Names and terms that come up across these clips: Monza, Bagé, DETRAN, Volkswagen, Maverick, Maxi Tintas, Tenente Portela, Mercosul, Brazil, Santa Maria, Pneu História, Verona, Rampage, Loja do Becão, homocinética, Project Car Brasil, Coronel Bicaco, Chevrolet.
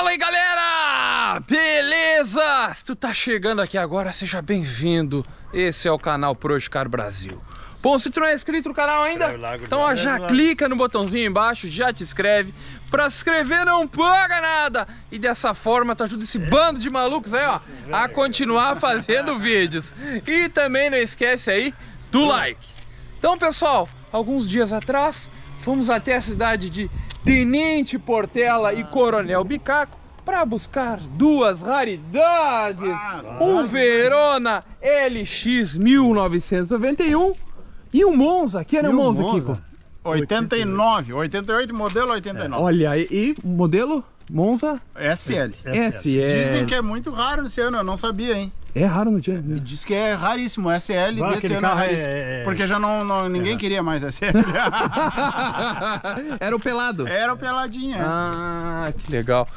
Fala aí, galera! Beleza? Se tu tá chegando aqui agora, seja bem-vindo. Esse é o canal Project Car Brasil. Bom, se tu não é inscrito no canal ainda, então ó, já clica no botãozinho embaixo, já te inscreve. Pra se inscrever não paga nada. E dessa forma tu ajuda esse bando de malucos aí, ó, a continuar fazendo vídeos. E também não esquece aí do like. Então, pessoal, alguns dias atrás, fomos até a cidade de Tenente Portela e Coronel Bicaco para buscar duas raridades. Um Verona LX 1991 e um Monza, que era o Monza, Kiko? 89, 88, modelo 89. Olha, e modelo Monza? SL. Dizem que é muito raro esse ano, eu não sabia, hein? É raro no dia. Diz que é raríssimo, SL desse ano é raríssimo. Porque já ninguém queria mais SL. Era o pelado. Era o peladinho. Ah, que legal.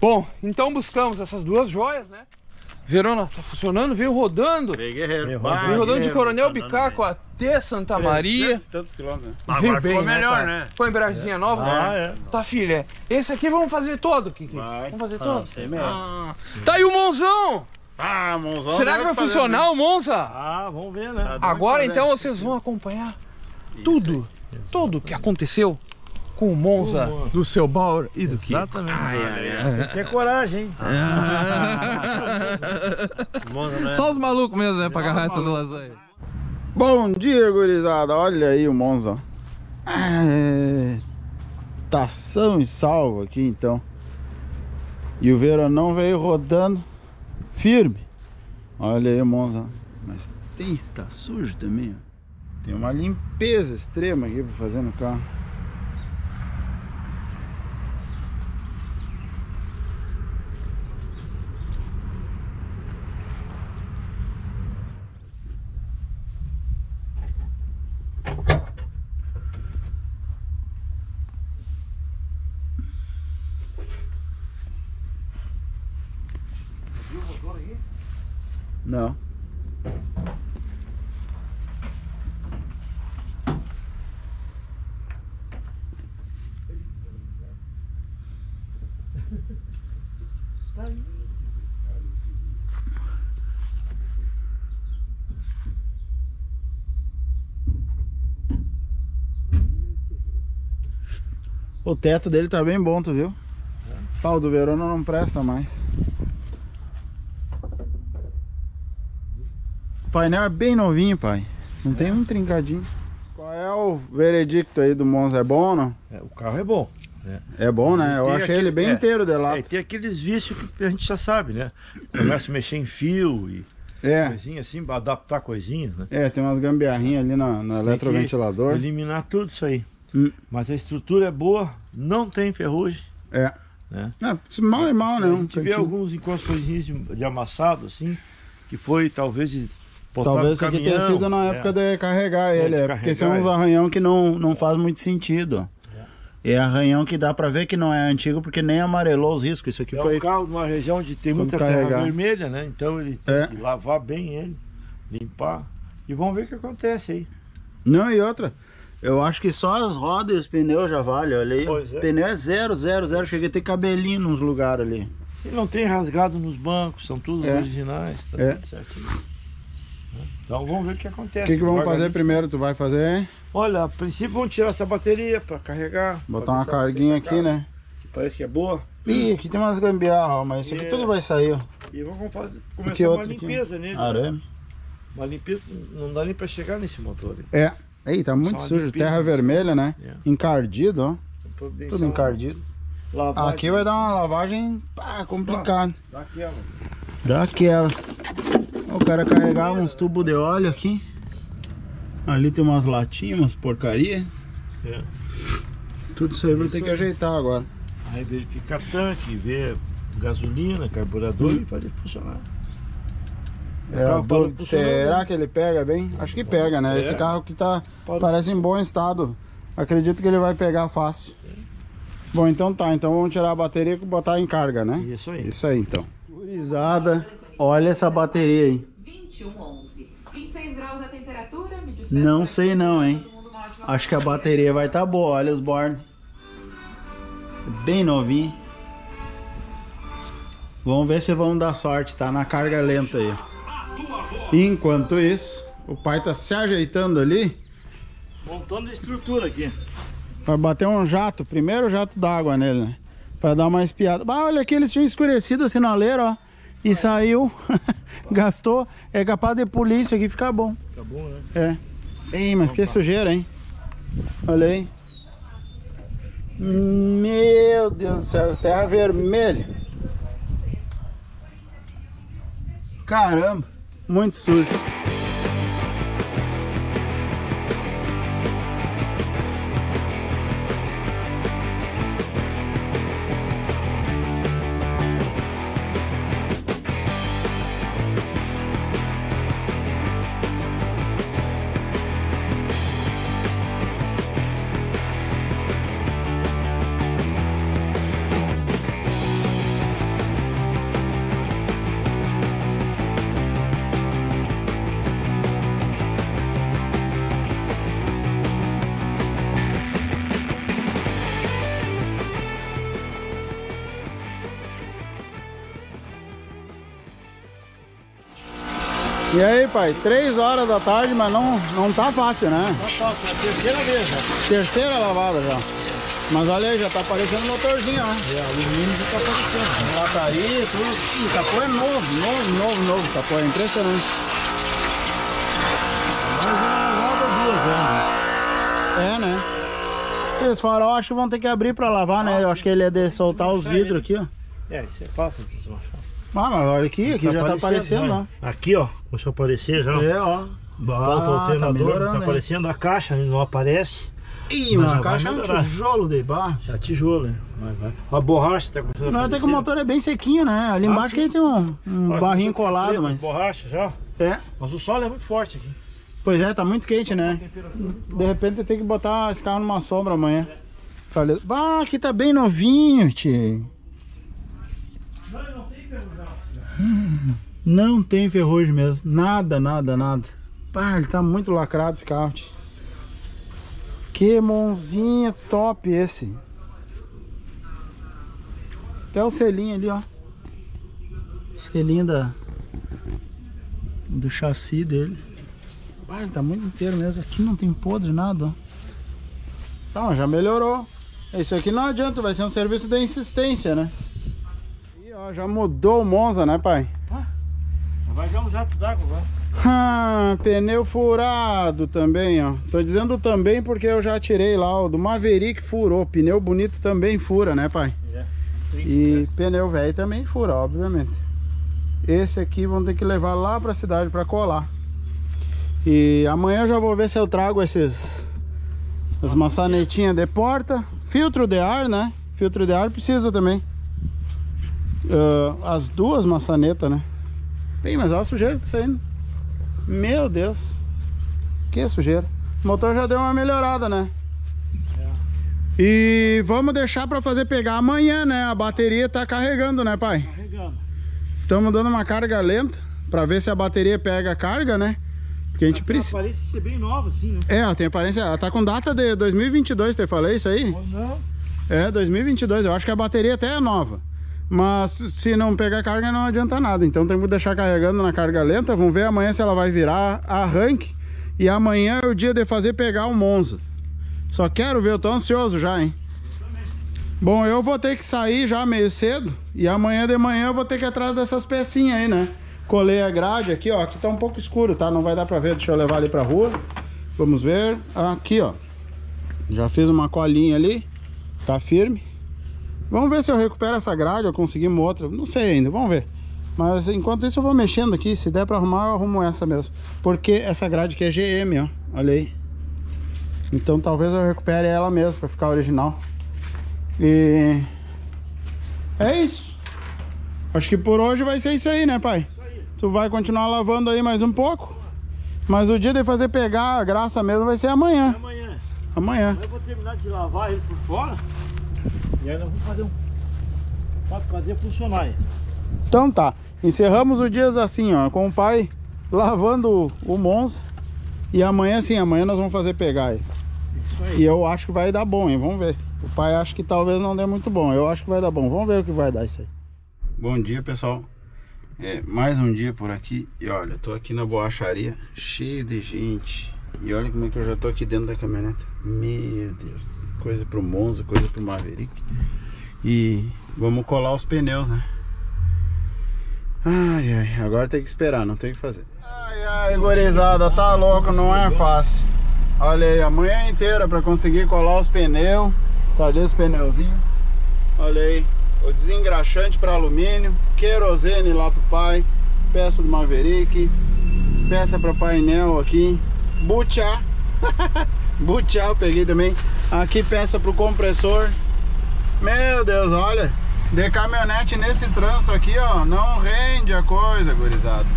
Bom, então buscamos essas duas joias, né? Verona tá funcionando, veio rodando. Veio rodando de Coronel Bicaco até Santa Maria. Tantos quilômetros, né? Agora ficou melhor, né? Foi embreagemzinha nova, né? Tá, filha. Esse aqui vamos fazer todo, Kiki. Vamos fazer todo? Tá aí o Monzão! Ah, Monzão. Será que vai funcionar o Monza? Ah, vamos ver, né? Agora então vocês vão acompanhar tudo, tudo que aconteceu com o Monza do seu Bauer e do Kiko. Exatamente. Tem que ter coragem, hein? Monza, né? Só os malucos mesmo, né? Pra agarrar essas lasanhas. Bom dia, gurizada. Olha aí o Monza. Tá são e salvo aqui então. E o Veronão veio rodando firme. Olha aí, Monza. Mas tá sujo também, ó. Tem uma limpeza extrema aqui pra fazer no carro. Não. O teto dele tá bem bom, tu viu? O pau do Verona não presta mais. O painel é bem novinho, pai. Não tem um trincadinho. Qual é o veredicto aí do Monza? É bom ou não? O carro é bom. É bom, né? Eu achei ele bem inteiro de lado. Tem aqueles vícios que a gente já sabe, né? Começa a mexer em fio e coisinha assim, adaptar coisinhas, né? Tem umas gambiarrinhas ali no eletroventilador. Eliminar tudo isso aí. Mas a estrutura é boa, não tem ferrugem. Né? Mal é mal, né? A gente vê alguns coisinhas de amassado, assim, que foi talvez de... Talvez isso aqui tenha sido na época de carregar ele, porque esse é uns arranhão que não faz muito sentido. É arranhão que dá pra ver que não é antigo, porque nem amarelou os riscos. Isso aqui foi um carro numa região onde tem muita terra vermelha, né? Então ele tem que lavar bem ele, limpar, e vamos ver o que acontece aí. Não, e outra, eu acho que só as rodas e os pneus já valem, olha aí. O pneu é 0, 0, 0, cheguei a ter cabelinho nos lugares ali. E não tem rasgado nos bancos, são tudo originais, tá certinho. Então vamos ver o que acontece. O que vamos fazer primeiro? Tu vai fazer? Olha, a princípio vamos tirar essa bateria para carregar. Botar uma carguinha aqui, né? Que parece que é boa. Ih, aqui tem umas gambiarras, mas isso aqui tudo vai sair, ó. E vamos começar uma limpeza nele. Arame. Uma limpeza, não dá nem para chegar nesse motor. Aí tá muito sujo, terra vermelha, né? Encardido, ó. Tudo encardido. Aqui vai dar uma lavagem complicada. Daquela. O cara carregava uns tubos de óleo aqui. Ali tem umas latinhas, umas porcaria. Tudo isso aí vai ter que ajeitar agora. Aí verificar tanque, ver gasolina, carburador e fazer funcionar. Será que ele pega bem? Acho que pega, né? Esse carro que parece em bom estado. Acredito que ele vai pegar fácil. Bom, então tá. Então vamos tirar a bateria e botar em carga, né? Isso aí. Isso aí, então. Gurizada, olha essa bateria aí. 21,11. 26 graus a temperatura. Não sei não, hein? Acho que a bateria vai estar boa. Olha os bornes. Bem novinho. Vamos ver se vão dar sorte, tá na carga lenta aí. Enquanto isso, o pai tá se ajeitando ali, montando a estrutura aqui. Vai bater um jato, primeiro jato d'água nele, né? Pra dar uma espiada. Ah, olha aqui, eles tinham escurecido a sinaleira, ó. E é. Saiu, gastou. É capaz de polícia aqui ficar bom. Fica bom, né? É. Ei, mas que sujeira, hein? Olha aí. Meu Deus do céu, terra vermelha. Caramba, muito sujo. E aí, pai, 3 horas da tarde, mas não tá fácil, né? Não tá fácil, é a terceira vez já. Terceira lavada já. Mas olha aí, já tá aparecendo o motorzinho, ó. É, o alumínio já tá aparecendo. Lataria, tudo. O capô é novo. O capô é impressionante. Mais uma lavada, 2 anos. É, né? Esse farol acho que vão ter que abrir pra lavar, né? Eu acho que ele é de soltar os vidros aqui, ó. É, isso é fácil, pessoal. Ah, mas olha aqui, aqui já tá aparecendo, ó. Aqui, ó, começou a aparecer já. É, ó. Falta o alternador, tá aparecendo. A caixa não aparece. Ih, mas a caixa é um tijolo de barro. É tijolo, né? A borracha tá começando a aparecer. Até que o motor é bem sequinho, né? Ali embaixo que tem um barrinho colado, mas... borracha já. É. Mas o sol é muito forte aqui. Pois é, tá muito quente, né? De repente tem que botar esse carro numa sombra amanhã. Ah, aqui tá bem novinho, tio. Não tem ferrugem mesmo. Nada. Ah, ele tá muito lacrado esse carro. Que mãozinha top esse. Até o selinho ali, ó. Selinho do chassi dele. Ah, ele tá muito inteiro mesmo. Aqui não tem podre, nada, ó. Então, já melhorou. Isso aqui não adianta, vai ser um serviço de insistência, né? Já mudou o Monza, né, pai? Ah, vai dar um jato d'água agora. Ah, pneu furado também, ó. Tô dizendo também porque eu já tirei lá, ó, do Maverick furou. Pneu bonito também fura, né, pai? É. E pneu velho também fura, obviamente. Esse aqui vão ter que levar lá pra cidade pra colar. E amanhã eu já vou ver se eu trago as maçanetinhas de porta. Filtro de ar, né? Filtro de ar precisa também. As duas maçanetas, né? Bem, mas olha a sujeira que tá saindo. Meu Deus, que sujeira. O motor já deu uma melhorada, né? É. E vamos deixar pra fazer pegar amanhã, né? A bateria tá carregando, né, pai? Carregando. Estamos dando uma carga lenta pra ver se a bateria pega a carga, né? Porque a gente precisa. Ela parece ser bem nova, assim, né? É, ela tem aparência. Ela tá com data de 2022, te falei isso aí? Não. É, 2022. Eu acho que a bateria até é nova. Mas se não pegar carga não adianta nada. Então tem que deixar carregando na carga lenta. Vamos ver amanhã se ela vai virar arranque. E amanhã é o dia de fazer pegar o Monza. Só quero ver, eu tô ansioso já, hein? Bom, eu vou ter que sair já meio cedo. E amanhã de manhã eu vou ter que ir atrás dessas pecinhas aí, né? Colei a grade aqui, ó. Aqui tá um pouco escuro, tá? Não vai dar pra ver, deixa eu levar ali pra rua. Vamos ver, aqui, ó. Já fiz uma colinha ali. Tá firme. Vamos ver se eu recupero essa grade ou conseguimos outra. Não sei ainda, vamos ver. Mas enquanto isso eu vou mexendo aqui. Se der pra arrumar, eu arrumo essa mesmo. Porque essa grade aqui é GM, ó. Olha aí. Então talvez eu recupere ela mesmo pra ficar original. E... é isso. Acho que por hoje vai ser isso aí, né, pai? Isso aí. Tu vai continuar lavando aí mais um pouco. Mas o dia de fazer pegar a graça mesmo vai ser amanhã. É amanhã. Amanhã. Eu vou terminar de lavar ele por fora. E aí nós vamos fazer funcionar aí. Então tá, encerramos o dia assim, ó, com o pai lavando o Monza. E amanhã sim, amanhã nós vamos fazer pegar aí. Isso aí. E eu acho que vai dar bom, hein, vamos ver. O pai acha que talvez não dê muito bom, eu acho que vai dar bom. Vamos ver o que vai dar isso aí. Bom dia, pessoal. Mais um dia por aqui. E olha, tô aqui na borracharia, cheio de gente. E olha como é que eu já tô aqui dentro da caminhonete. Meu Deus, coisa pro Monza, coisa pro Maverick. E vamos colar os pneus, né? Ai, ai, agora tem que esperar, não tem o que fazer. Ai, ai, gurizada, tá louco, não é fácil. Olha aí, a manhã inteira pra conseguir colar os pneus. Tá ali os pneuzinhos. Olha aí, o desengraxante para alumínio, querosene lá pro pai, peça do Maverick, peça para painel aqui, butiá, butiá eu peguei também. Aqui peça pro compressor. Meu Deus, olha, de caminhonete nesse trânsito aqui, ó, não rende a coisa, gurizada.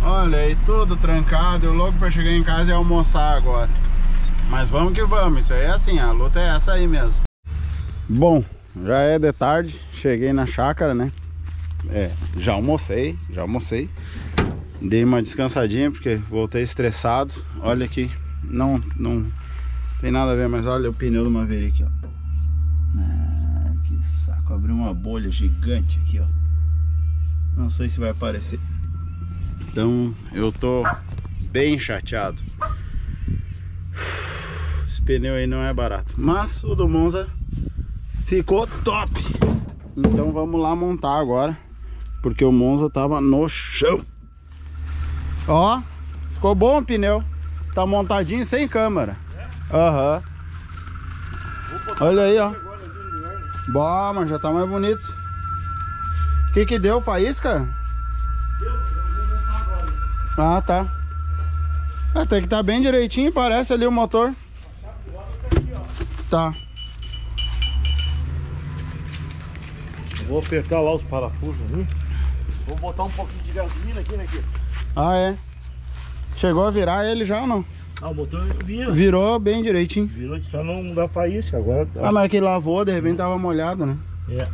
Olha aí, tudo trancado, eu louco para chegar em casa e almoçar agora. Mas vamos que vamos, isso aí é assim, a luta é essa aí mesmo. Bom, já é de tarde, cheguei na chácara, né? Já almocei. Dei uma descansadinha porque voltei estressado. Olha aqui, não tem nada a ver, mas olha o pneu do Maverick, ó. Ah, que saco, abriu uma bolha gigante aqui, ó. Não sei se vai aparecer. Então, eu tô bem chateado. Esse pneu aí não é barato, mas o do Monza ficou top. Então vamos lá montar agora, porque o Monza tava no chão. Ó, ficou bom o pneu. Tá montadinho sem câmera. Aham. Olha aí, ó. Bom, mas já tá mais bonito. O que que deu, faísca? Deu, eu vou montar agora. Ah, tá. Tem que tá bem direitinho, parece ali o motor. Tá. Vou apertar lá os parafusos ali. Vou botar um pouquinho de gasolina aqui, né? Ah, é? Chegou a virar ele já ou não? Ah, o motor vira. Virou bem direitinho. Virou, só não dá faísca agora. Tá. Ah, mas que lavou, de repente tava molhado, né? É.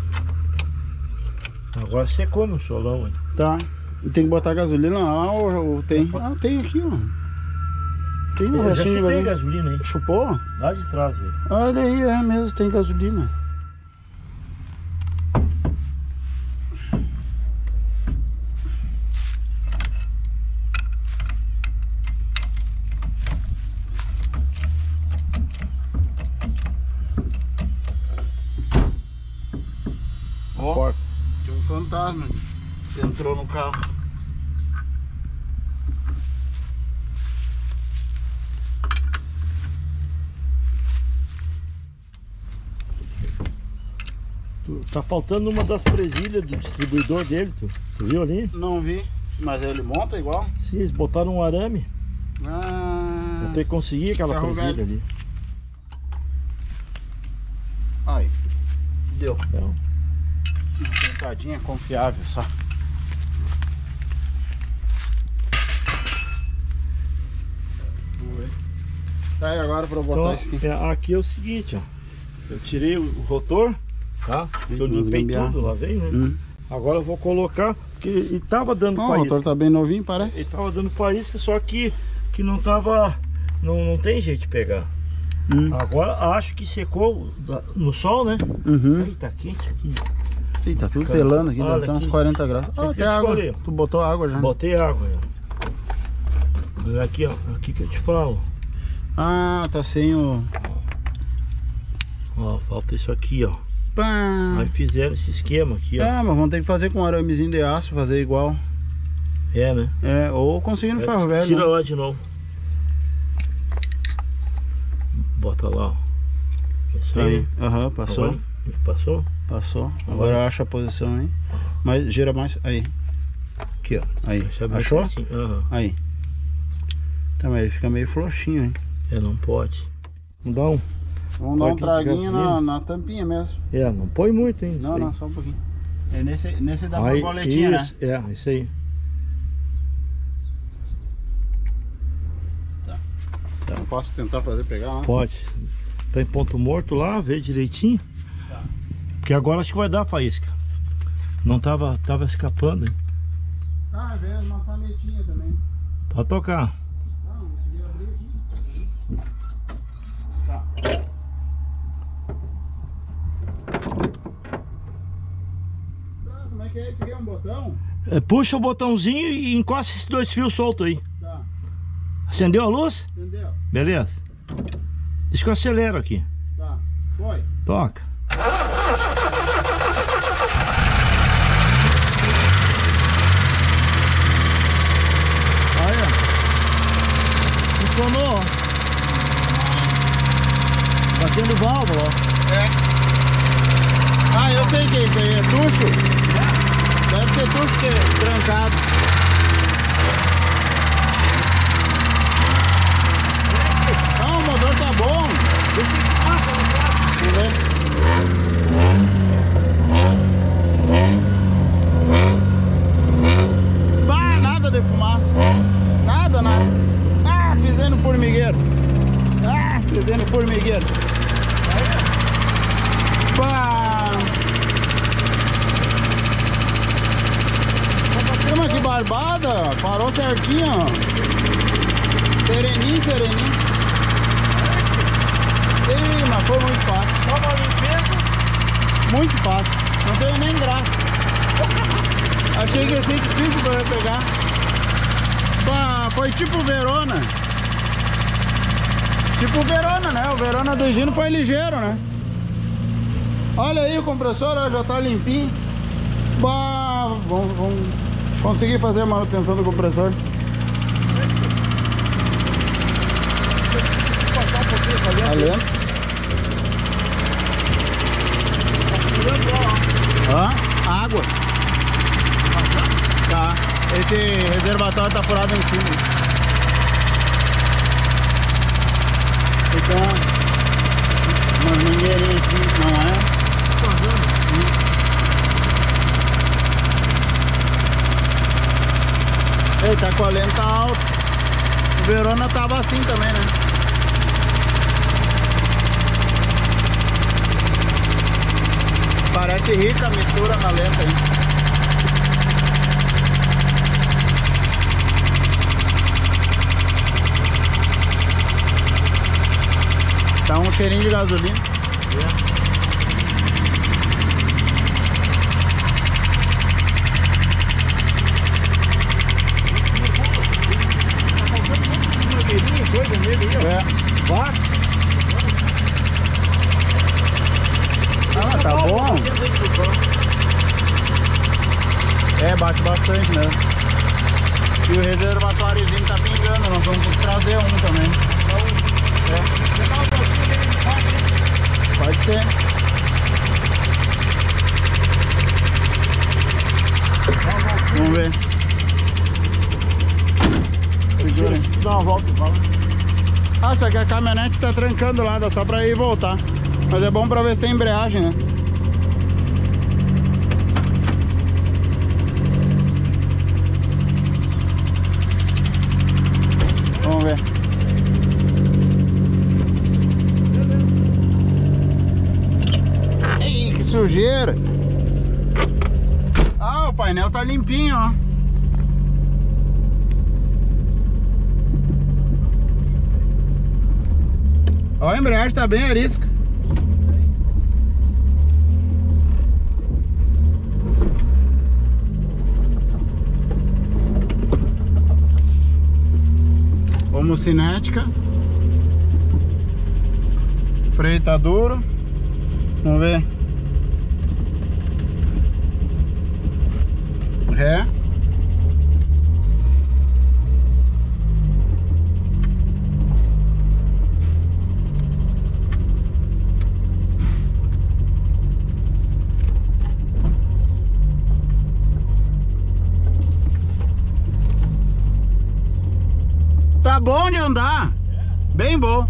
Agora secou no solão, hein? Tá. E tem que botar gasolina lá ou tem? Ah, tem aqui, ó. Tem um restinho de gasolina, hein? Chupou? Lá de trás, velho. Olha aí, é mesmo, tem gasolina. Fantasma entrou no carro. Tá faltando uma das presilhas do distribuidor dele, tu viu ali? Não vi, mas ele monta igual? Sim, eles botaram um arame. Ah, vou ter que conseguir aquela presilha velho. Ali. Aí, deu. Então, uma sentadinha confiável só. Tá aí agora pra botar isso aqui. Aqui é o seguinte, ó. Eu tirei o rotor, tá? Eu limpei tudo, lavei, né? Agora eu vou colocar, porque ele tava dando faísca. O rotor tá bem novinho, parece. Ele tava dando faísca, só que não tava. Não tem jeito de pegar. Agora acho que secou no sol, né? Aí tá quente aqui. Ih, tá tudo pelando aqui, deve ter uns 40 graus. Ah, tem água. Tu botou água já? Botei água. Olha aqui, ó. Aqui que eu te falo. Ah, tá sem o... Ó, falta isso aqui, ó. Pá. Aí fizeram esse esquema aqui, ó. Ah, mas vamos ter que fazer com um aramezinho de aço, fazer igual. É, né? É, ou conseguindo ferro velho. Tira lá de novo. Bota lá, ó. Isso aí. Aham, passou. Passou? Passou. Agora acha a posição, hein? Mas gira mais. Aí. Aqui, ó. Aí. Achou? Uhum. Aí. Então aí fica meio frouxinho, hein? Não pode. Vamos dar um traguinho na tampinha mesmo. Não põe muito, hein? Não, só um pouquinho. É nesse dá pra boletinha, né? Isso aí. Tá. Eu posso tentar fazer pegar lá? Pode. Tá em ponto morto lá, vê direitinho. Porque agora acho que vai dar a faísca. Não tava escapando, hein? Ah, veio uma sanetinha também. Pra tocar. Não consegui abrir aqui. Tá. botão? Puxa o botãozinho e encosta esses dois fios soltos aí. Tá. Acendeu a luz? Acendeu. Beleza. Deixa que eu acelero aqui. Tá. Foi. Toca. Olha. Funcionou, ó. Batendo válvula, ó. É. Ah, eu sei que é isso aí. É tucho? Deve ser tudo que é trancado. Não, o motor tá bom. Deixa que passa no carro. Bah, nada de fumaça. Nada, nada. Ah, pisei no formigueiro. Ah, pisei no formigueiro. Bah. Que barbada, parou certinho, ó. Sereninho, sereninho. Ih, mas foi muito fácil. Só uma limpeza? Muito fácil, não teve nem graça. Achei que ia ser difícil pra eu pegar. Bah, foi tipo Verona. Tipo Verona, né? O Verona do Gino foi ligeiro, né? Olha aí o compressor, ó, já tá limpinho. Bah, vamos... Consegui fazer a manutenção do compressor. Tá lento? Hã? Água. Tá. Esse reservatório tá furado em cima. Então, uma mangueirinha aqui, não é? Tá com a lenta alta. O Verona tava assim também, né? Parece rica a mistura na lenta aí. Tá um cheirinho de gasolina. Yeah. Ah, tá bom. É, bate bastante mesmo. E o reservatóriozinho tá pingando. Nós vamos trazer um também. É. Pode ser. Vamos ver. Segura aí. Dá uma volta, fala. Ah, só que a caminhonete tá trancando lá, dá só pra ir e voltar. Mas é bom pra ver se tem embreagem, né? Vamos ver. Ei, que sujeira! Ah, o painel tá limpinho, ó. Ó, a embreagem tá bem arisca. Homocinética. Freio tá duro. Vamos ver. Ré. Bom de andar, é. Bem bom.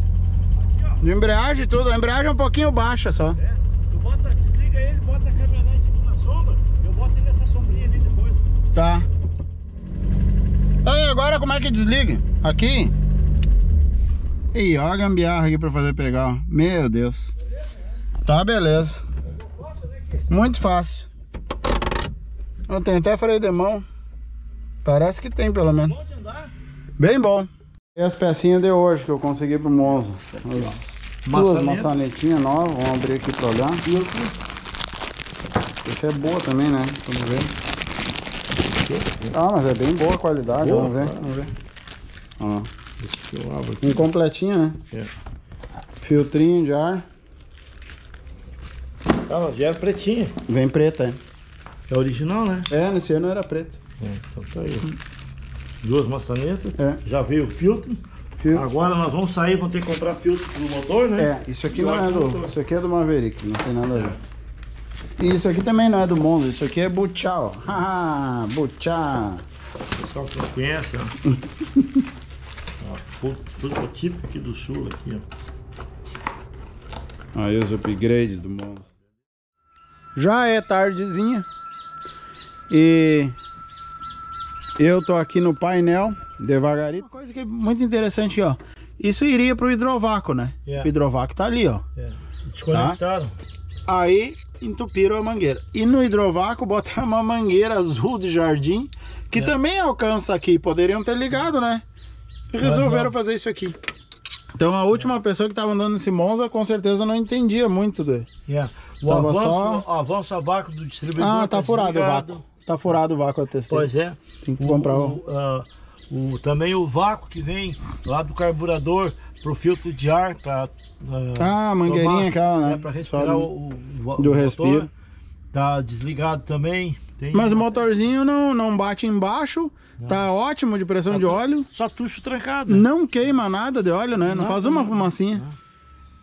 Aqui, de embreagem e tudo, a embreagem é um pouquinho baixa só. É. Tu bota, desliga ele, bota a caminhonete aqui na sombra, eu boto ele nessa sombrinha ali depois. Tá. Aí agora como é que desliga? Aqui? Ih, ó a gambiarra aqui pra fazer pegar, ó. Meu Deus. Beleza, né? Tá, beleza. Muito fácil. Eu tenho até freio de mão. Parece que tem pelo menos. Bom de andar? Bem bom. E as pecinhas de hoje que eu consegui pro Monza. Duas maçanetinhas novas, vamos abrir aqui pra olhar. Isso é boa também, né? Vamos ver. aqui. Ah, mas é bem boa a qualidade. Boa, vamos ver, cara. Vamos ver. Ó. Deixa eu abrir aqui. Incompletinha, né? É. Filtrinho de ar. Ela já é pretinha. Vem preta, hein? É original, né? É, nesse ano era preto. É, então tá aí. Duas maçanetas. É. Já veio o filtro. Agora nós vamos sair, vamos ter que comprar filtro pro motor, né? É, isso aqui não é do... Isso aqui é do Maverick, não tem nada a ver. E isso aqui também não é do Monza, isso aqui é Buchá, ó. Haha, Buchá. O pessoal que não conhece, ó. Ó, prototipo aqui do sul, aqui, ó. Aí os upgrades do Monza. Já é tardezinha. E... eu tô aqui no painel, devagarinho. Uma coisa que é muito interessante, ó. Isso iria pro hidrovácuo, né? Yeah. O hidrovácuo tá ali, ó. Yeah. Desconectaram. Tá? Aí entupiram a mangueira. E no hidrovácuo botaram uma mangueira azul de jardim, que yeah, também alcança aqui. Poderiam ter ligado, né? E resolveram fazer isso aqui. Então a última pessoa que tava andando nesse Monza, com certeza não entendia muito do... Yeah. O avanço, só... o avanço a vácuo do distribuidor. Ah, tá furado o vácuo. Tá furado o vácuo, eu testei. Pois é. Tem que comprar o também o vácuo que vem lá do carburador pro filtro de ar para a mangueirinha aquela, né? Para respirar do, o respiro. Motor, tá desligado também. Tem, mas o motorzinho não bate embaixo, não. Tá ótimo de pressão de óleo. Só tucho trancado. Né? Não queima nada de óleo, né? Não faz uma fumacinha. Não.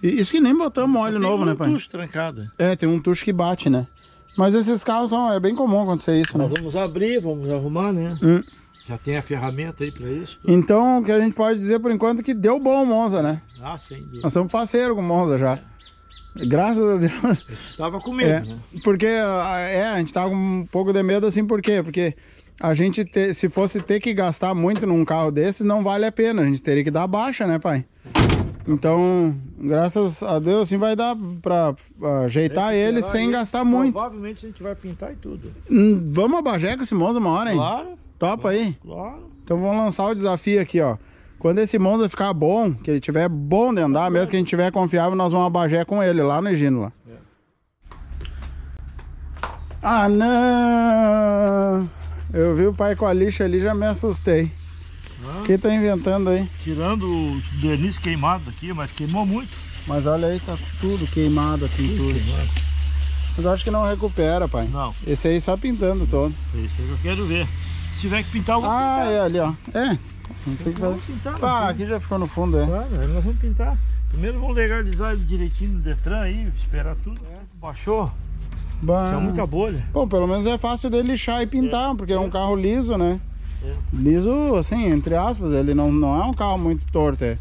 Isso que nem botamos óleo novo, né, pai? Tem um tucho trancado. É, tem um tucho que bate, né? Mas esses carros são, é bem comum acontecer isso, né? Nós vamos abrir, vamos arrumar, né? Já tem a ferramenta aí pra isso. Tudo. Então, o que a gente pode dizer por enquanto é que deu bom o Monza, né? Ah, sem dúvida. Nós somos parceiros com o Monza já. É. Graças a Deus. Eu estava com medo, né? Porque, a gente tava com um pouco de medo assim, por quê? Porque a gente, se fosse ter que gastar muito num carro desses, não vale a pena. A gente teria que dar baixa, né, pai? Então, graças a Deus, assim vai dar pra ajeitar ele sem gastar muito. Provavelmente a gente vai pintar e tudo. Vamos a Bagé com esse Monza uma hora, hein? Claro. Topa aí? Claro. Então vamos lançar o desafio aqui, ó. Quando esse Monza ficar bom, que ele tiver bom de andar, mesmo que a gente tiver confiável, nós vamos a Bagé com ele, lá no Egino, lá. É. Ah, não! Eu vi o pai com a lixa ali, já me assustei. Quem tá inventando aí? Tirando o verniz queimado aqui, mas queimou muito. Mas olha aí, tá tudo queimado aqui, tudo. Mas acho que não recupera, pai. Não. Esse aí só pintando todo. Esse aí eu quero ver. Se tiver que pintar, eu vou pintar. Ah, é ali, ó. É. Não tem que fazer. Pintar, pá, aqui já ficou no fundo, é. Claro, nós vamos pintar. Primeiro vamos legalizar ele direitinho no Detran aí, esperar tudo. É. Baixou. Tinha muita bolha. Pô, pelo menos é fácil de lixar e pintar, porque é um carro liso, né? É. Liso, assim, entre aspas, ele não é um carro muito torto, é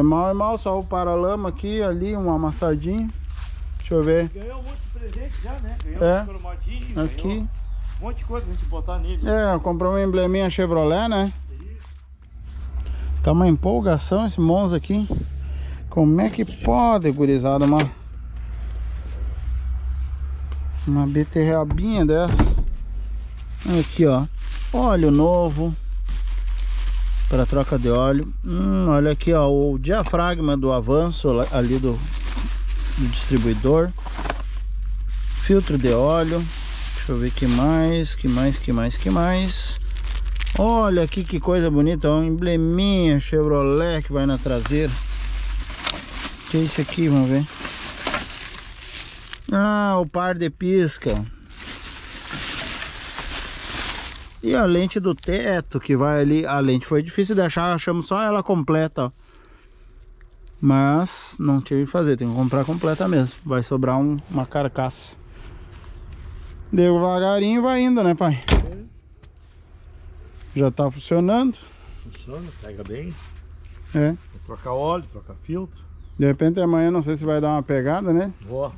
mal, só o paralama aqui, ali, um amassadinho. Deixa eu ver. Ganhou um monte de presente já, né? Ganhou um cromadinho, aqui. Ganhou um monte de coisa pra gente botar nele. É, comprou um embleminha Chevrolet, né? Isso. Tá uma empolgação esse Monza aqui. Como é que pode, gurizada, uma beterrabinha dessa? Aqui, ó. Óleo novo para troca de óleo. Olha aqui, ó, o diafragma do avanço ali do distribuidor. Filtro de óleo. Deixa eu ver que mais. Olha aqui que coisa bonita, ó, um embleminha Chevrolet que vai na traseira. Que é isso aqui, vamos ver. Ah, o par de pisca. E a lente do teto que vai ali. A lente foi difícil de achar, achamos só ela completa, ó. Mas não tive que fazer, tem que comprar completa mesmo. Vai sobrar uma carcaça. Devagarinho vai indo, né, pai? Já tá funcionando. Funciona, pega bem. É. Vou trocar óleo, trocar filtro. De repente amanhã não sei se vai dar uma pegada, né? Boa.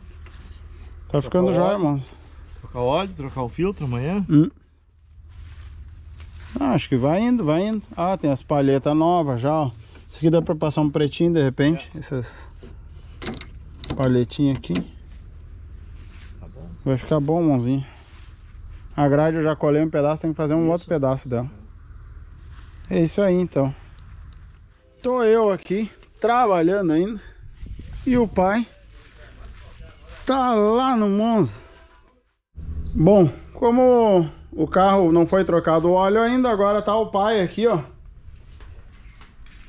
Tá ficando jóia, irmãos. Trocar óleo, trocar o filtro amanhã. Acho que vai indo. Ah, tem as palhetas novas já, ó. Isso aqui dá pra passar um pretinho de repente. Essas palhetinhas aqui. Tá bom. Vai ficar bom, mãozinho. A grade eu já colhei um pedaço, tem que fazer um outro pedaço dela. É isso aí, então. Tô eu aqui, trabalhando ainda. E o pai tá lá no Monza. Bom, como O carro não foi trocado o óleo ainda, agora tá o pai aqui, ó,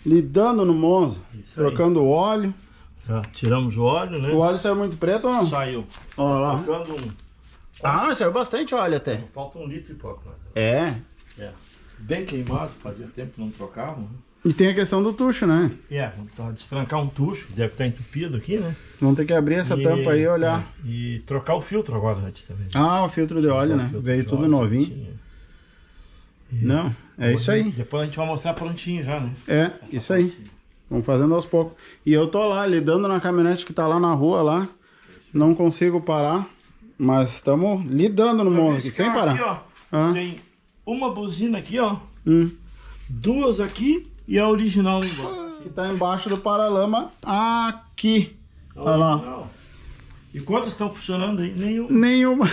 lidando no Monza, trocando o óleo. Tá, tiramos o óleo, né? O óleo saiu muito preto ou não? Saiu. Olha lá. Trocando um... Ah, saiu bastante óleo até. Falta 1 litro e pouco. Mas... É? É. Bem queimado, fazia tempo que não trocavam. E tem a questão do tucho, né? É, vamos destrancar um tucho, que deve estar entupido aqui, né? Vamos ter que abrir essa tampa aí e olhar. É, e trocar o filtro agora antes também. Ah, o filtro de óleo, né? Veio tudo novinho. Não, é isso aí. Depois a gente vai mostrar prontinho já, né? É, isso aí. Vamos fazendo aos poucos. E eu tô lá, lidando na caminhonete que tá lá na rua, lá. Não consigo parar, mas estamos lidando no Monza, sem parar. Aqui, ó, tem uma buzina aqui, ó. Duas aqui. E a original lá embaixo. Que tá embaixo do paralama aqui. Olha lá. E quantas estão funcionando aí? Nenhuma.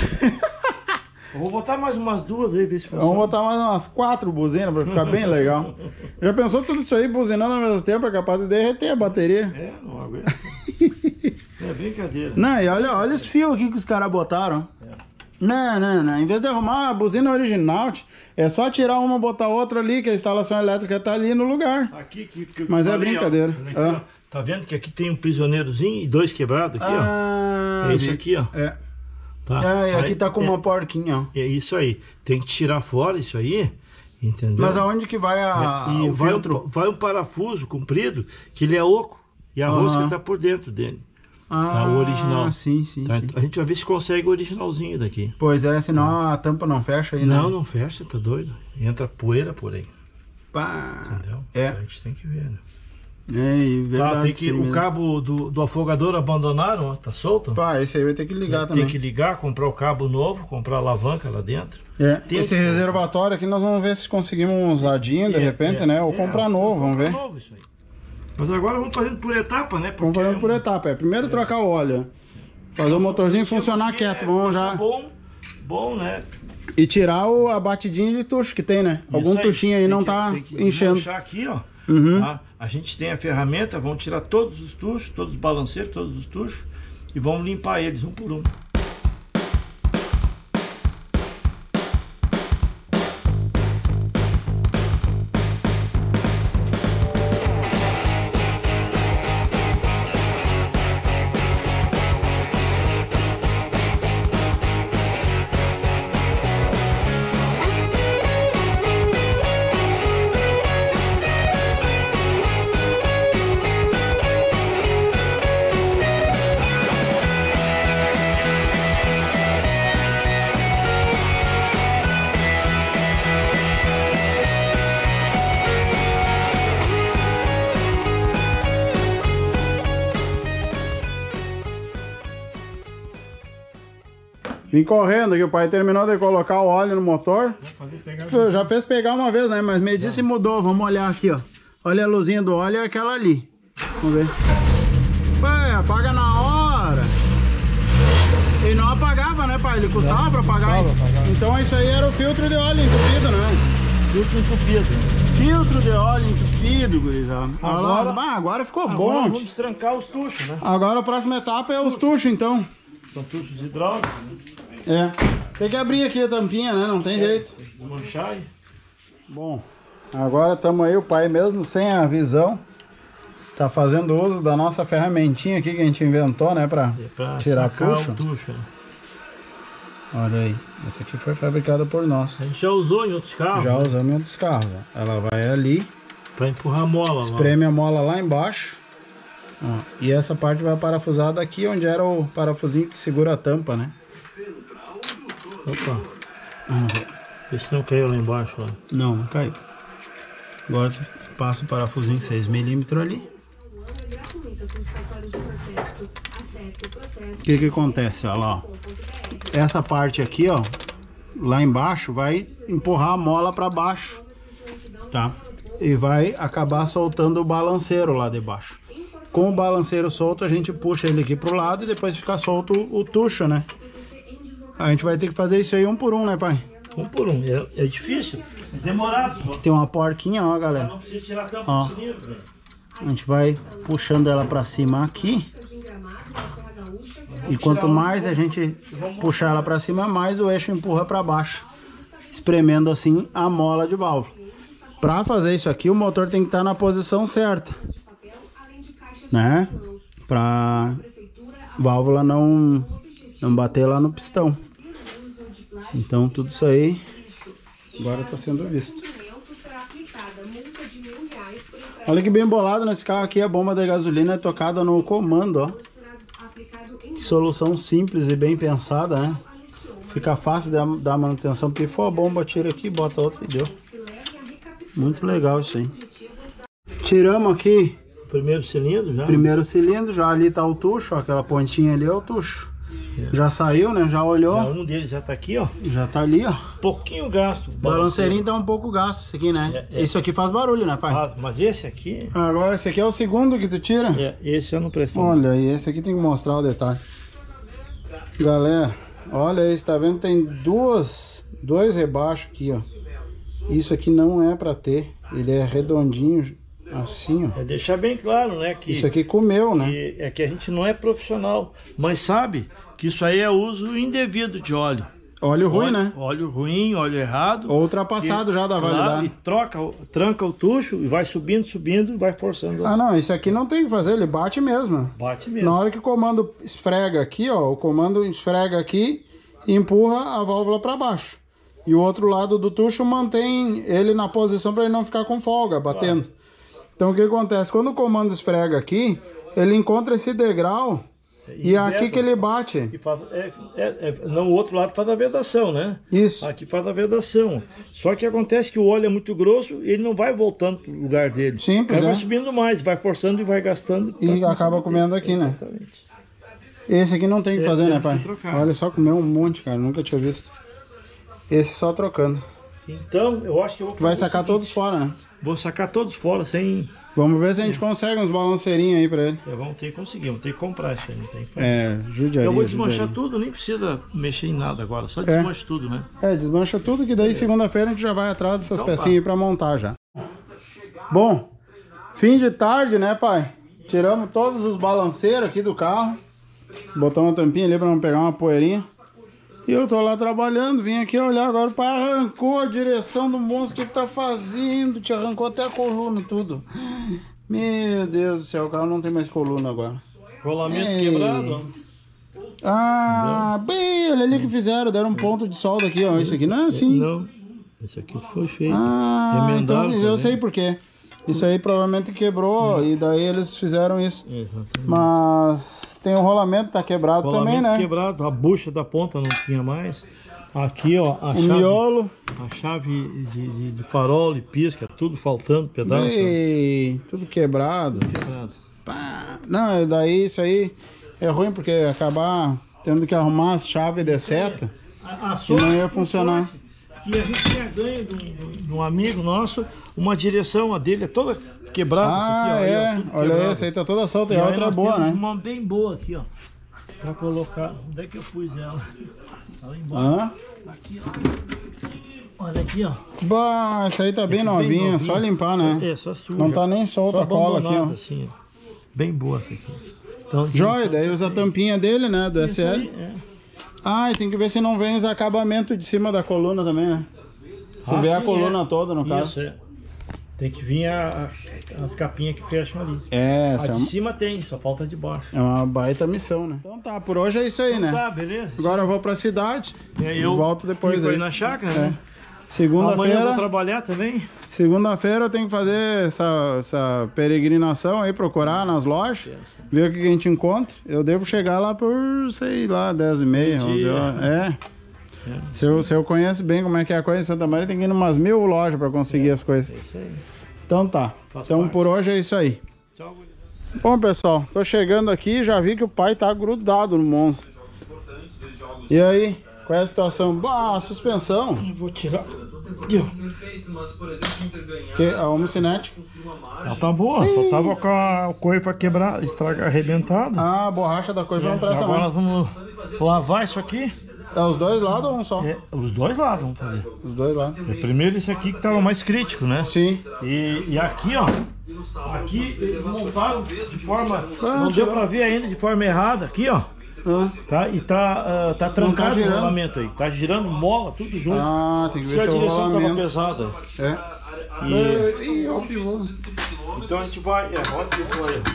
Eu vou botar mais umas 2 aí, ver se funciona. Vamos botar mais umas 4 buzinas pra ficar bem legal. Já pensou tudo isso aí buzinando ao mesmo tempo? É capaz de derreter a bateria. É, não aguento. É brincadeira. Não, e olha os fios aqui que os caras botaram. Não. Em vez de arrumar a buzina original, é só tirar uma, botar outra ali, que a instalação elétrica tá ali no lugar. Aqui, mas é brincadeira. Ó, aqui, tá vendo que aqui tem um prisioneirozinho e 2 quebrados aqui, ó. É isso aqui, ó. É. Tá. E aqui tá com uma porquinha, ó. É isso aí. Tem que tirar fora isso aí, entendeu? Mas aonde que vai o filtro? Vai um parafuso comprido, que ele é oco, e a rosca tá por dentro dele. Tá, o original. Sim. A gente vai ver se consegue o originalzinho daqui. Pois é, senão a tampa não fecha aí, né? Não fecha, tá doido. Entra poeira por aí. Pá. Entendeu? É. A gente tem que ver, né? É verdade, tá, tem que o cabo do afogador abandonaram, ó, tá solto. Pá, esse aí vai ter que ligar também. Tem que ligar, comprar o cabo novo, comprar a alavanca lá dentro. É, esse reservatório aqui nós vamos ver se conseguimos um usadinho de repente, né? Ou comprar novo, vamos ver. Novo isso aí. Mas agora vamos fazendo por etapa, né? Porque vamos fazendo por etapa, primeiro trocar o óleo, fazer o motorzinho funcionar quieto, vamos já... Bom, né? E tirar a batidinha de tucho que tem, né? Isso. Algum tuchinho aí não tá enchendo. Vamos aqui, ó. Tá? A gente tem a ferramenta, vamos tirar todos os tuchos, todos os balanceiros, todos os tuchos, e vamos limpar eles um por um. Vim correndo que o pai terminou de colocar o óleo no motor. Já fez pegar uma vez, né? Mas me disse e mudou. Vamos olhar aqui, ó. Olha a luzinha do óleo, é aquela ali. Vamos ver. Ué, apaga na hora. E não apagava, né, pai? Ele custava pra apagar. Então isso aí era o filtro de óleo entupido, né? Filtro entupido. Filtro de óleo entupido, gurizada. Agora ficou bom. Agora vamos destrancar os tuchos, né? Agora a próxima etapa é os tuchos, então. São tuchos hidráulicos, né? Tem que abrir aqui a tampinha, né? Não tem jeito. Manchar. Bom, agora estamos aí, o pai mesmo sem a visão tá fazendo uso da nossa ferramentinha aqui que a gente inventou, né? Pra tirar tucho. Olha aí, essa aqui foi fabricada por nós. A gente já usou em outros carros. Já usamos em outros carros. Ela vai ali pra empurrar a mola. Espreme a mola lá embaixo. Ó, e essa parte vai parafusada aqui onde era o parafusinho que segura a tampa, né? Opa, vê se não caiu lá embaixo. Ó. Não caiu. Agora passa o parafusinho 6mm ali. O que acontece? Olha lá, ó. Essa parte aqui, ó, lá embaixo vai empurrar a mola para baixo, tá? E vai acabar soltando o balanceiro lá de baixo. Com o balanceiro solto a gente puxa ele aqui pro lado e depois fica solto o tucho, né? A gente vai ter que fazer isso aí um por um, né, pai? Um por um, é difícil, é demorado. Aqui tem uma porquinha, ó, galera. Não precisa tirar a tampa do cilindro. A gente vai puxando ela pra cima aqui. E quanto mais a gente puxar ela pra cima, mais o eixo empurra pra baixo. espremendo assim a mola de válvula. Para fazer isso aqui, o motor tem que estar na posição certa, né? Para válvula não bater lá no pistão. Então tudo isso aí agora está sendo visto. Olha que bem bolado nesse carro aqui. A bomba de gasolina é tocada no comando, ó. Que solução simples e bem pensada, né? Fica fácil de dar manutenção. Pifou a bomba, tira aqui, bota outra e deu. Muito legal isso aí. Tiramos aqui primeiro cilindro já. Primeiro cilindro, já ali tá o tucho, ó, aquela pontinha ali é o tucho. É. Já saiu, né? Já olhou. Já um deles já tá aqui, ó. Já tá ali, ó. Pouquinho gasto. Balanceirinho tá um pouco gasto, esse aqui, né? É, é. Esse aqui faz barulho, né, pai? Faz, mas esse aqui... Agora esse aqui é o segundo que tu tira? É, esse eu não preciso. Olha, e esse aqui tem que mostrar o detalhe. Galera, olha aí, tá vendo? Tem dois rebaixos aqui, ó. Isso aqui não é pra ter. Ele é redondinho. Assim, ó. É deixar bem claro, né, que isso aqui comeu, né? É que a gente não é profissional, mas sabe que isso aí é uso indevido de óleo. Óleo ruim, né? Óleo ruim, óleo errado. Ou ultrapassado já da validade. E tranca o tucho e vai subindo e vai forçando. Ah, não, isso aqui não tem o que fazer, ele bate mesmo. Bate mesmo. Na hora que o comando esfrega aqui, ó, o comando esfrega aqui e empurra a válvula para baixo. E o outro lado do tucho mantém ele na posição para ele não ficar com folga, batendo. Claro. Então o que acontece? Quando o comando esfrega aqui, ele encontra esse degrau e é aqui que ele bate. O outro lado faz a vedação, né? Isso. Aqui faz a vedação. Só que acontece que o óleo é muito grosso e ele não vai voltando para o lugar dele. Simples, vai subindo mais, vai forçando e vai gastando. E acaba comendo aqui, né? Exatamente. Esse aqui não tem o que fazer, né, pai? Olha só, comeu um monte, cara. Nunca tinha visto. Esse só trocando. Então, eu acho que eu vou... Vai sacar todos fora, né? Vou sacar todos fora, sem... Vamos ver se a gente consegue uns balanceirinhos aí pra ele. É, vamos ter que conseguir, vamos ter que comprar isso aí. Não tem que fazer. É, judiaria. Eu vou desmanchar tudo, nem precisa mexer em nada agora, só desmancha tudo, né? É, desmancha tudo que daí segunda-feira a gente já vai atrás dessas pecinhas aí pra montar já. Bom, fim de tarde, né, pai? Tiramos todos os balanceiros aqui do carro. Botamos uma tampinha ali pra não pegar uma poeirinha. E eu tô lá trabalhando, vim aqui olhar agora, o pai arrancou a direção do monstro, que ele tá fazendo? Te arrancou até a coluna, tudo. Meu Deus do céu, o carro não tem mais coluna agora. Rolamento quebrado, ó. Ah, bem, olha ali que fizeram, deram um ponto de solda aqui, ó. Isso aqui não é assim. Não, isso aqui foi feito. Ah, então eu sei por quê. Isso aí provavelmente quebrou e daí eles fizeram isso. Exatamente. Mas... Tem um rolamento, tá quebrado também, né? Rolamento quebrado, a bucha da ponta não tinha mais. Aqui, ó, a chave, miolo. A chave de farol e pisca, tudo faltando, pedaço. Ei, tudo quebrado. Tudo quebrado. Pá. Não, daí isso aí é ruim, porque acabar tendo que arrumar as chaves de seta, que não ia funcionar. Que a gente tinha ganho de um amigo nosso, uma direção, a dele é toda quebrada. Ah, aqui, ó, é, aí, ó, olha essa aí, tá toda solta, e a outra boa, né? Uma bem boa aqui, ó, pra colocar. Onde é que eu pus ela? Tá lá embaixo. Ah. Aqui, ó. Olha aqui, ó. Bah, essa aí tá bem novinha, só limpar, né? É, só suja. Não tá nem solta só a cola aqui, ó. Assim, ó. Bem boa essa aqui. Então, joia, daí usa a tampinha dele, né, do SL. Aí, é. Ah, e tem que ver se não vem os acabamentos de cima da coluna também, né? Se vê a coluna toda, no caso. Isso, é. Tem que vir as capinhas que fecham ali. É, a de cima tem, só falta de baixo. É uma baita missão, né? Então tá, por hoje é isso aí, né? Tá, beleza. Agora eu vou pra cidade e volto depois aí. Na chácara, né? Segunda-feira... Amanhã eu vou trabalhar também. Segunda-feira eu tenho que fazer essa peregrinação aí, procurar nas lojas, ver o que a gente encontra. Eu devo chegar lá por, sei lá, 10h30, 11 horas. Se eu conheço bem como é que é a coisa em Santa Maria, tem que ir em umas 1000 lojas para conseguir as coisas. É isso aí. Então tá. Então por hoje é isso aí. Tchau. Bom, pessoal, tô chegando aqui e já vi que o pai tá grudado no monstro. E aí? Qual é a situação? Bah, a suspensão. Eu vou tirar. A Omicinet. Ela tá boa, só tava com a coifa quebrada, arrebentada. Ah, a borracha da coifa não presta mais. Agora nós vamos lavar isso aqui. É os dois lados ou um só? É, os dois lados vamos fazer. Os dois lados. É, primeiro esse aqui que tava mais crítico, né? Sim. E aqui, ó. Aqui eles montaram de forma... Não deu pra ver ainda de forma errada aqui, ó. Tá? E tá trancado o rolamento aí. Tá girando mola, tudo junto. Ah, tem que ver se a direção tava pesada. É. E óbvio. Então a gente vai.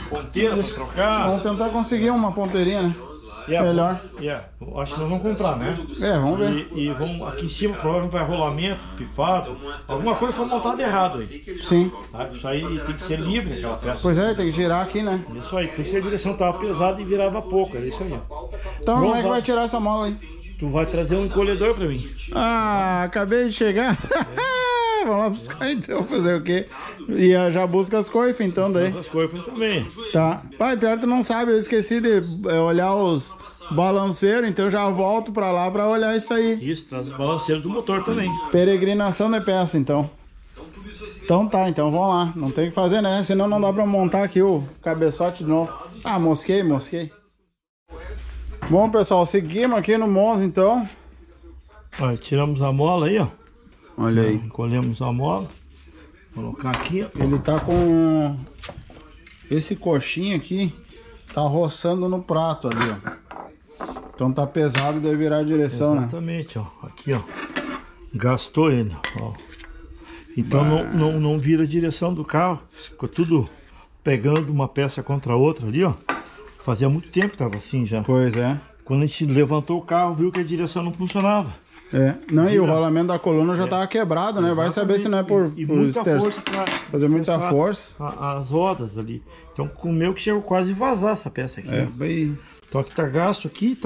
Ponteira pra trocar. Vamos tentar conseguir uma ponteirinha, né? Melhor. Acho que nós vamos comprar, né? Vamos ver. E vamos aqui em cima, provavelmente vai rolamento, pifado. Alguma coisa foi montada errado aí. Sim. Tá? Isso aí tem que ser livre, aquela peça. Pois é, tem que girar aqui, né? Isso aí, por isso que a direção tava pesada e virava pouco, é isso aí. Então como é que vai tirar essa mola aí? Tu vai trazer um encolhedor pra mim. Ah, acabei de chegar. Vamos lá buscar então, fazer o quê? E já busca as coifas então daí. As coifas também. Tá. Pai, pior que tu não sabe, eu esqueci de olhar os balanceiros, então eu já volto pra lá pra olhar isso aí. Isso, traz os balanceiros do motor também. Peregrinação de peça então. Então tá, então vamos lá. Não tem o que fazer, né? Senão não dá pra montar aqui o cabeçote de novo. Ah, mosquei. Bom, pessoal, seguimos aqui no Monza então. Olha, tiramos a mola aí, ó. Olha aí. Encolhemos a mola. Vou colocar aqui. Ele tá com esse coxinho aqui. Tá roçando no prato ali, ó. Então tá pesado, deve virar a direção, exatamente, né? Exatamente, ó. Aqui, ó. Gastou ele, ó. Então não vira a direção do carro. Ficou tudo pegando uma peça contra a outra ali, ó. Fazia muito tempo que tava assim já. Pois é. Quando a gente levantou o carro, viu que a direção não funcionava. É, não, e o rolamento da coluna já tava quebrado, né? Vai saber se não é por força pra fazer muita força. As rodas ali. Então comeu que chegou quase a vazar essa peça aqui. É, bem... Só que tá gasto aqui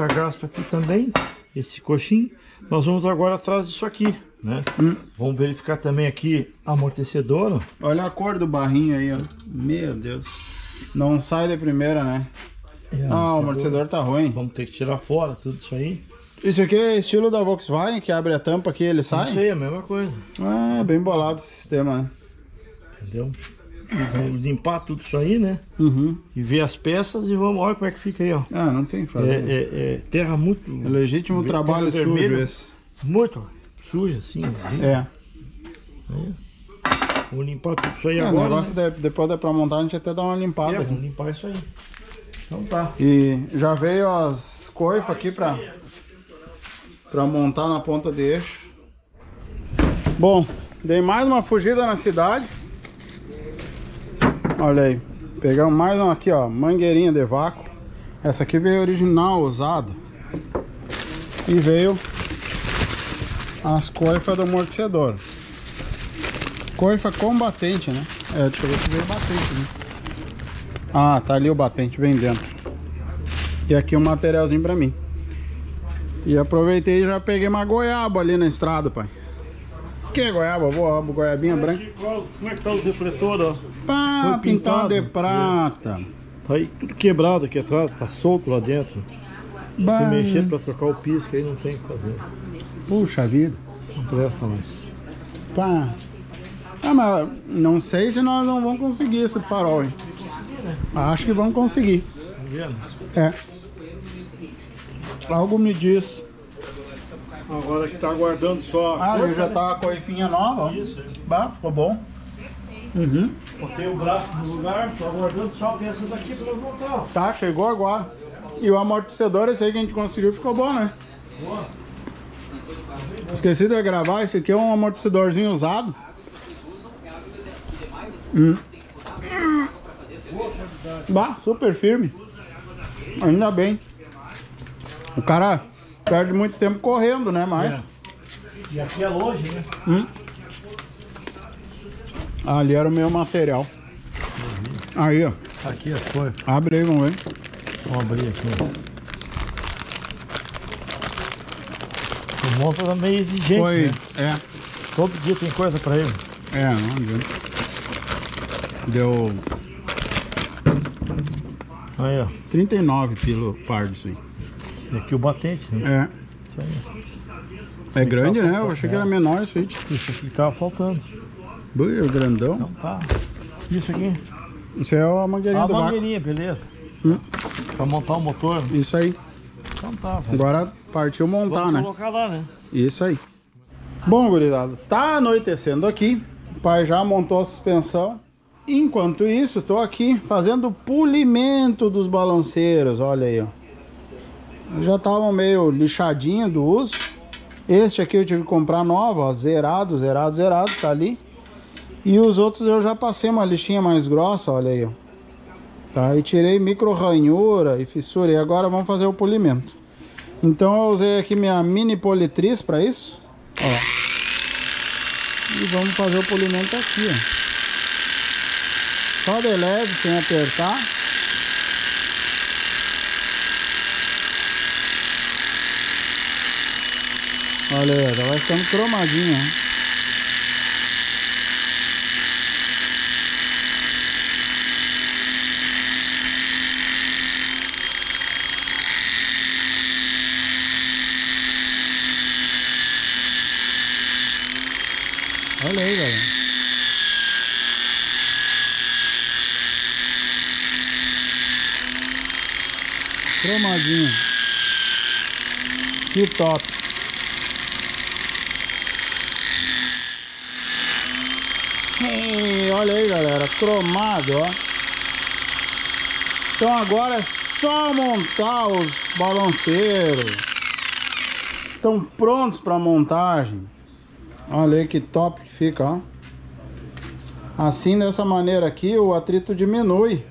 também, esse coxinho. Nós vamos agora atrás disso aqui, né? Vamos verificar também aqui a amortecedora. Olha a cor do barrinho aí, ó. Meu Deus. Não sai da primeira, né? Ah, o amortecedor tá ruim. Vamos ter que tirar fora tudo isso aí. Isso aqui é estilo da Volkswagen, que abre a tampa aqui e ele sai? Isso aí, a mesma coisa. É, bem bolado esse sistema, né? Entendeu? Vamos limpar tudo isso aí, né? E ver as peças e vamos... Olha como é que fica aí, ó. Ah, não tem o que fazer. Terra muito... É legítimo trabalho sujo esse. Muito suja, assim. Né? Vamos limpar tudo isso aí agora. O negócio, né? Depois dá pra montar, a gente até dá uma limpada. Vamos limpar isso aí. Então tá. E já veio as coifas aqui pra montar na ponta de eixo. Bom, dei mais uma fugida na cidade. Olha aí, pegamos mais uma aqui, ó, mangueirinha de vácuo. Essa aqui veio original, usada. E veio as coifas do amortecedor. Coifa com batente, né? É, deixa eu ver se veio batente, né? Ah, tá ali o batente, bem dentro. E aqui o materialzinho pra mim. E aproveitei e já peguei uma goiaba ali na estrada, pai. Que goiaba? Boa, goiabinha branca. Como é que tá os refletores, ó? Pá, pintado de prata. Tá aí tudo quebrado aqui atrás, tá solto lá dentro. Bah. Se mexer pra trocar o pisca aí não tem o que fazer. Puxa vida. Não presta mais. Pá. Ah, mas não sei se nós não vamos conseguir esse farol, hein? Acho que vamos conseguir. É. Algo me diz. Agora que tá aguardando só. Ah, ali já tá a coipinha nova. Isso. Bah, ficou bom. Botei o braço no lugar, tô aguardando só a peça daqui pra voltar. Tá, chegou agora. E o amortecedor, esse aí que a gente conseguiu, ficou bom, né? Boa. Esqueci de gravar, esse aqui é um amortecedorzinho usado. Bah, super firme. Ainda bem. O cara perde muito tempo correndo, né? Mas... E aqui é longe, né? Ali era o meu material. Aí, ó. Aqui as coisas. Abre aí, vamos ver. Vamos abrir aqui. O monstro tá meio exigente, né? É. Todo dia tem coisa pra ele. É, não adianta. Deu... Aí, ó. 39 pelo par disso aí. E aqui o batente, né? É. Isso aí. É grande, né? Eu achei que era menor isso aí. Isso aqui tava faltando. Bui, grandão. Então tá. Isso aqui? Isso é a mangueirinha do vácuo. A mangueirinha, beleza. Pra montar o motor. Né? Isso aí. Então tá, velho. Agora partiu montar, vamos, né? Vou colocar lá, né? Isso aí. Bom, gurizada, tá anoitecendo aqui. O pai já montou a suspensão. Enquanto isso, tô aqui fazendo o polimento dos balanceiros. Olha aí, ó. já estavam meio lixadinhos do uso. Este aqui eu tive que comprar novo, ó, zerado, zerado, zerado, tá ali. E os outros eu já passei uma lixinha mais grossa, olha aí, ó. Tá, e tirei micro ranhura e fissura. E agora vamos fazer o polimento. Então eu usei aqui minha mini politriz para isso, ó. E vamos fazer o polimento aqui, ó. Só de leve, sem apertar. Olha aí, ela vai ficando cromadinha, ó. Olha aí, galera. Cromadinho. Que top. Olha aí, galera. Cromado, ó. Então agora é só montar os balanceiros. Estão prontos para montagem. Olha aí que top que fica, ó. Assim, dessa maneira aqui, o atrito diminui.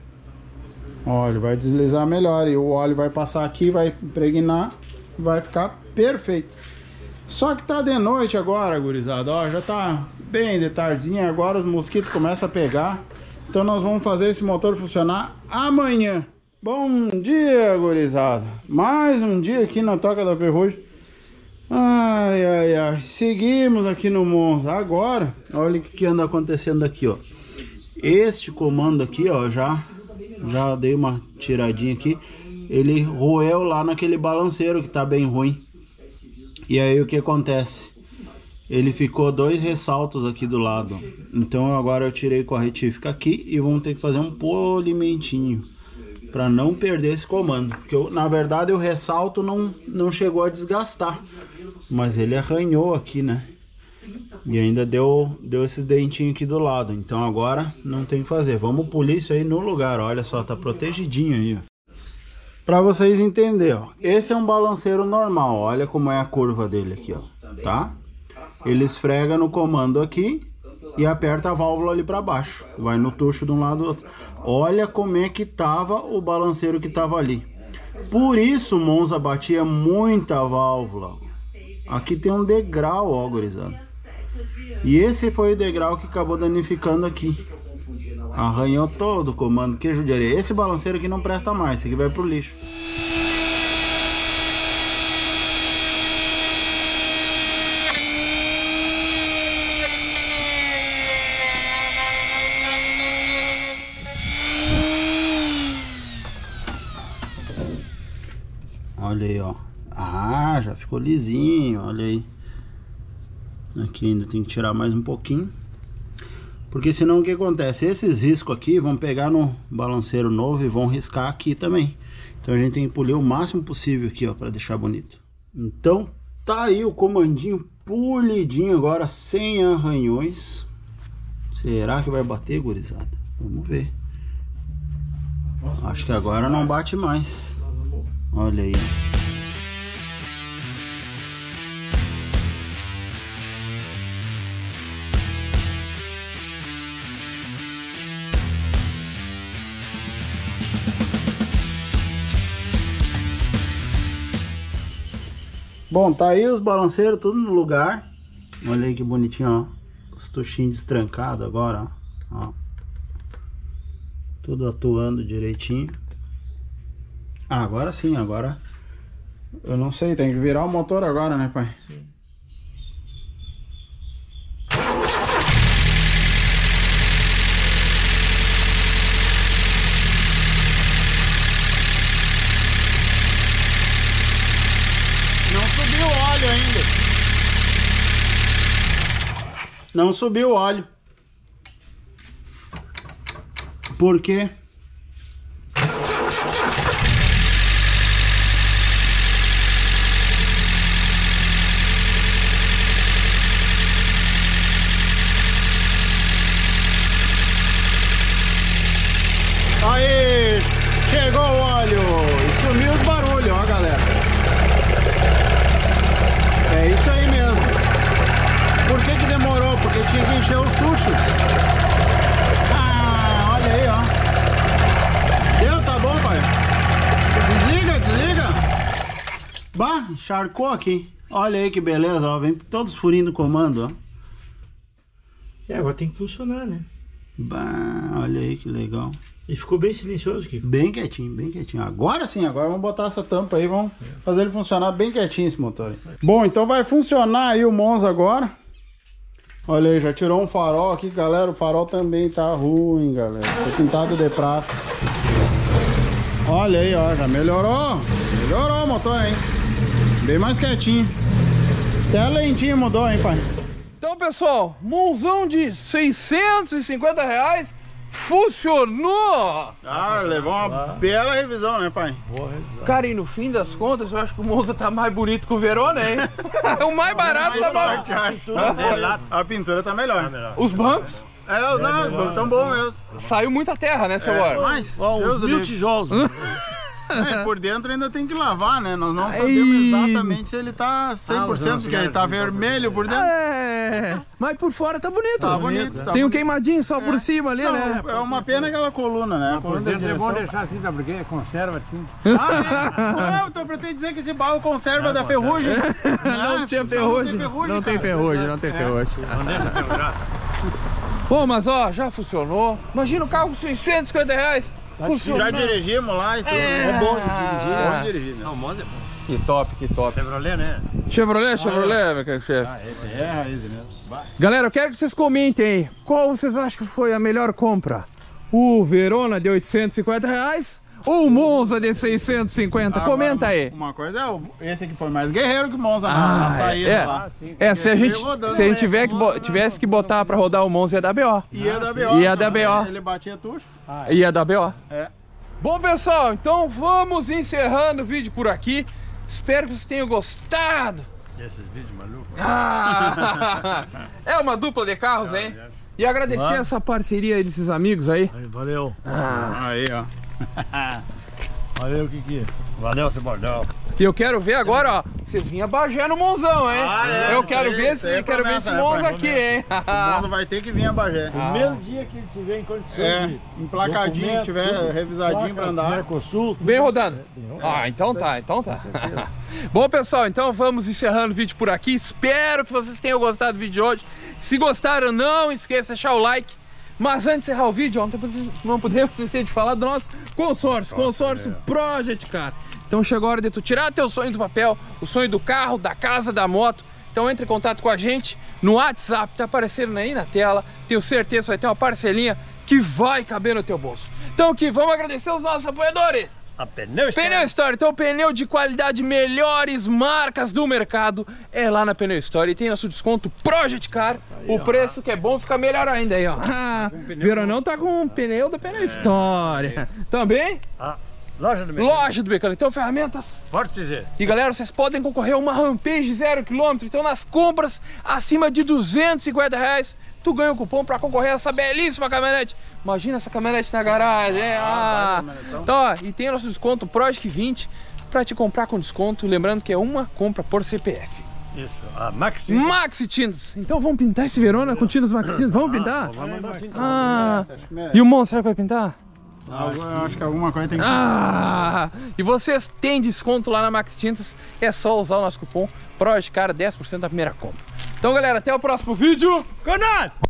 Ó, ele vai deslizar melhor. E o óleo vai passar aqui, vai impregnar. Vai ficar perfeito. Só que tá de noite agora, gurizada. Ó, já tá bem de tardinha. Agora os mosquitos começam a pegar. Então nós vamos fazer esse motor funcionar amanhã. Bom dia, gurizada. Mais um dia aqui na Toca da Ferrugem. Ai, ai, ai, seguimos aqui no Monza. Agora, olha o que anda acontecendo aqui, ó. Este comando aqui, ó, já dei uma tiradinha aqui. Ele roeu lá naquele balanceiro que tá bem ruim. E aí o que acontece? Ele ficou dois ressaltos aqui do lado, ó. Então agora eu tirei com a retífica aqui e vamos ter que fazer um polimentinho para não perder esse comando, porque eu, na verdade o ressalto não chegou a desgastar, mas ele arranhou aqui, né? E ainda deu esse dentinho aqui do lado. Então agora não tem o que fazer, vamos polir isso aí no lugar. Olha só, tá protegidinho aí, para vocês entenderem, ó. Esse é um balanceiro normal, olha como é a curva dele aqui, ó, tá? Ele esfrega no comando aqui e aperta a válvula ali para baixo, vai no tucho de um lado do outro. Olha como é que tava o balanceiro que tava ali. Por isso o Monza batia muita válvula. Aqui tem um degrau, ó, gurizada. E esse foi o degrau que acabou danificando aqui. Arranhou todo o comando, que judiaria. Esse balanceiro aqui não presta mais, esse aqui vai pro lixo. Olha aí, ó. Ah, já ficou lisinho, olha aí. Aqui ainda tem que tirar mais um pouquinho, porque senão o que acontece? Esses riscos aqui vão pegar no balanceiro novo e vão riscar aqui também. Então a gente tem que polir o máximo possível aqui, ó, para deixar bonito. Então tá aí o comandinho polidinho agora, sem arranhões. Será que vai bater, gurizada? Vamos ver. Acho que agora não bate mais. Olha aí. Bom, tá aí os balanceiros tudo no lugar. Olha aí que bonitinho, ó. Os tuchinhos destrancados agora, ó. Tudo atuando direitinho. Ah, agora sim, agora... Eu não sei, tem que virar o motor agora, né, pai? Sim. Não subiu o óleo ainda. Não subiu o óleo. Por quê? Chegou o óleo e sumiu os barulhos, ó, galera. tinha que encher os tuchos. Ah, olha aí, ó. Deu, tá bom, pai. Desliga, desliga. Bah, encharcou aqui. Olha aí que beleza, ó. Vem todos furinhos do comando, ó. É, agora tem que funcionar, né? Bah, olha aí que legal. E ficou bem silencioso aqui. Bem quietinho, bem quietinho. Agora sim, agora vamos botar essa tampa aí, vamos fazer ele funcionar bem quietinho esse motor aí. Bom, então vai funcionar aí o Monza agora. Olha aí, já tirou um farol aqui, galera. O farol também tá ruim, galera. Foi pintado de prata. Olha aí, ó, já melhorou. Melhorou o motor, hein? Bem mais quietinho. Até a lentinha mudou, hein, pai? Então, pessoal, Monzão de R$650, funcionou! Ah, levou uma bela revisão, né, pai? Boa revisão. Cara, e no fim das contas, eu acho que o Monza tá mais bonito que o Verona, hein? O mais barato tá mais... A pintura tá melhor. Tá melhor. Os bancos? É, não, os bancos tão bons mesmo. Saiu muita terra, né, seu Lorde? Mas, Deus, 1000 tijolos. É, por dentro ainda tem que lavar, né? Nós não sabemos exatamente se ele tá 100%, porque ele tá vermelho por dentro. É, mas por fora tá bonito. Tá bonito. Tá tem um queimadinho só por cima ali, não, né? É uma pena aquela coluna, né? Não, por dentro é bom deixar assim, tá? Porque conserva tinta. Ah, é? Eu tô pretendendo dizer que esse barro conserva da ferrugem. Não tinha ferrugem. Não tem ferrugem, não tem ferrugem. Não deixa ferrugar. Bom, mas ó, já funcionou. Imagina o carro com R$650. Funcionou. Já dirigimos lá e tudo. É bom dirigir, né? Não, o Monza é bom. Que top, que top. Chevrolet, né? Chevrolet, Chevrolet, meu caro chefe. Ah, esse aí é a raiz mesmo. Galera, eu quero que vocês comentem aí. Qual vocês acham que foi a melhor compra? O Verona de R$850 ou o Monza de R$650? Comenta aí. Uma coisa é, esse aqui foi mais guerreiro que o Monza na saída lá. É, se a gente tivesse que botar pra rodar o Monza, ia dar BO. Ia dar BO. Ia dar BO. Ele batia tucho. Ia dar BO. É. Bom, pessoal, então vamos encerrando o vídeo por aqui. Espero que vocês tenham gostado. Esses vídeos malucos. Ah, é uma dupla de carros, hein? E agradecer essa parceria desses amigos aí. Valeu. Aí, ó. Valeu, Kiki. Valeu, seu bordão. E eu quero ver agora, ó. Vocês vinham Bagé no Monzão, hein? Ah, é, eu quero ver esse Monza aqui, hein? O Monza vai ter que vir a Bagé. O mesmo dia que ele tiver em condições de... Emplacadinho, tiver revisadinho pra andar. Mercosul. Vem rodando. Ah, então tá, então tá. Bom, pessoal, então vamos encerrando o vídeo por aqui. Espero que vocês tenham gostado do vídeo de hoje. Se gostaram, não esqueça de deixar o like. Mas antes de encerrar o vídeo, não podemos esquecer de falar do nosso consórcio, Project Car. Então chegou a hora de tu tirar teu sonho do papel, o sonho do carro, da casa, da moto. Então entre em contato com a gente no WhatsApp, tá aparecendo aí na tela. Tenho certeza vai ter uma parcelinha que vai caber no teu bolso. Então aqui, vamos agradecer os nossos apoiadores. A Pneu História. Pneu História, então pneu de qualidade, melhores marcas do mercado, é lá na Pneu História e tem nosso desconto Project Car, aí, o preço que é bom fica melhor ainda aí, ó. Ah, Veronão tá com um pneu da Pneu História. Também? Loja do Becão. Loja do Becão, então ferramentas. Forte G. E galera, vocês podem concorrer a uma Rampage 0 km, então nas compras acima de R$250. Tu ganha o cupom para concorrer a essa belíssima caminhonete. Imagina essa caminhonete na garagem, né? Então, ó, e tem nosso desconto Project 20 para te comprar com desconto. Lembrando que é uma compra por CPF. Isso, a Maxi Tintas. Maxi Tintas. Então vamos pintar esse Verona com tintas Maxi Tintas. Vamos pintar? E o Monza, será que vai pintar? Eu acho que alguma coisa tem que... E vocês têm desconto lá na Maxi Tintas. É só usar o nosso cupom PROJECTCAR, 10% da primeira compra. Então, galera, até o próximo vídeo. Com nós!